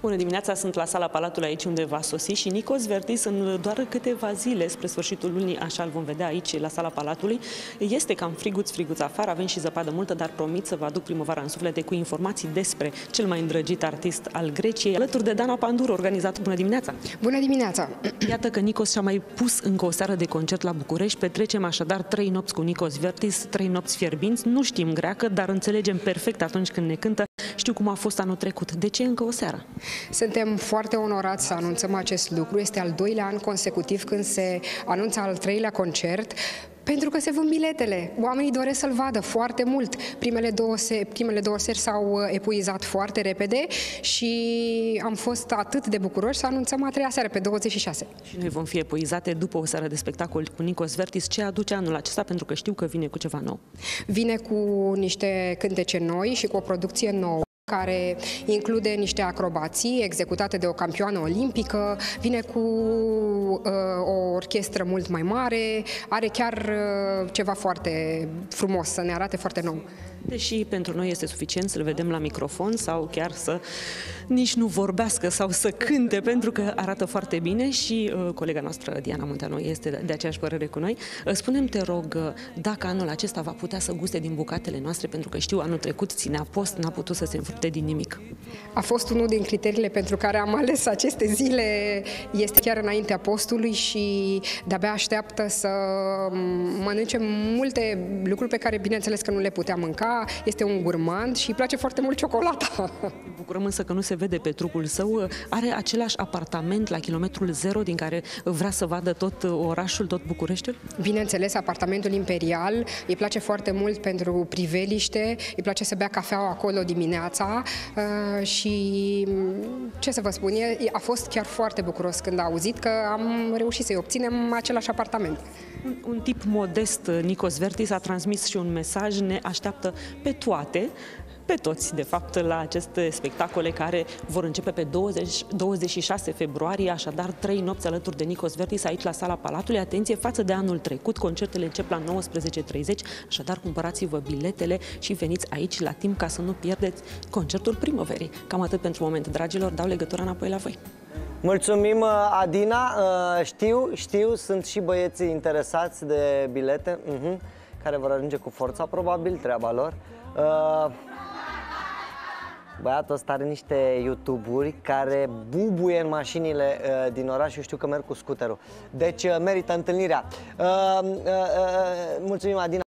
Bună dimineața, sunt la Sala Palatului, aici unde va sosi și Nikos Vertis în doar câteva zile, spre sfârșitul lunii, așa îl vom vedea aici la Sala Palatului. Este cam friguț afară, avem și zăpadă multă, dar promit să vă aduc primăvara în suflete cu informații despre cel mai îndrăgit artist al Greciei, alături de Dana Pandur, organizat. Bună dimineața! Bună dimineața! Iată că Nikos și-a mai pus încă o seară de concert la București. Petrecem așadar 3 nopți cu Nikos Vertis, 3 nopți fierbinți. Nu știm greacă, dar înțelegem perfect atunci când ne cântă. Știu cum a fost anul trecut. De ce încă o seară? Suntem foarte onorați să anunțăm acest lucru. Este al 2-lea an consecutiv când se anunță al 3-lea concert, pentru că se vând biletele. Oamenii doresc să-l vadă foarte mult. Primele două seri s-au epuizat foarte repede și am fost atât de bucuroși să anunțăm a 3-a seară, pe 26. Și noi vom fi epuizate după o seară de spectacol cu Nikos Vertis. Ce aduce anul acesta? Pentru că știu că vine cu ceva nou. Vine cu niște cântece noi și cu o producție nouă, care include niște acrobații executate de o campioană olimpică, vine cu o orchestră mult mai mare, are chiar ceva foarte frumos, să ne arate foarte nou. Deși pentru noi este suficient să-l vedem la microfon sau chiar să nici nu vorbească sau să cânte, pentru că arată foarte bine și colega noastră Diana Munteanu este de aceeași părere cu noi. Spune-mi, te rog, dacă anul acesta va putea să guste din bucatele noastre, pentru că știu, anul trecut ținea post, n-a putut să se înfrupte din nimic. A fost unul din criteriile pentru care am ales aceste zile. Este chiar înaintea postului și de-abia așteaptă să mănânce multe lucruri pe care bineînțeles că nu le putea mânca. Este un gurmand și îi place foarte mult ciocolata. Bucurăm însă că nu se vede pe trupul său. Are același apartament la km 0 din care vrea să vadă tot orașul, tot Bucureștiul? Bineînțeles, apartamentul imperial. Îi place foarte mult pentru priveliște, îi place să bea cafeaua acolo dimineața și ce să vă spun, a fost chiar foarte bucuros când a auzit că am reușit să-i obținem același apartament. Un tip modest, Nikos Vertis, a transmis și un mesaj, ne așteaptă pe toate, pe toți, de fapt, la aceste spectacole care vor începe pe 26 februarie, așadar 3 nopți alături de Nikos Vertis aici la Sala Palatului. Atenție, față de anul trecut, concertele încep la 19:30, așadar cumpărați-vă biletele și veniți aici la timp ca să nu pierdeți concertul primăverii. Cam atât pentru moment, dragilor, dau legătura înapoi la voi. Mulțumim, Adina. Știu, sunt și băieții interesați de bilete, care vor ajunge cu forța, probabil, treaba lor. Băiatul ăsta are niște YouTube-uri care bubuie în mașinile din oraș și știu că merg cu scuterul. Deci merită întâlnirea. Mulțumim, Adina.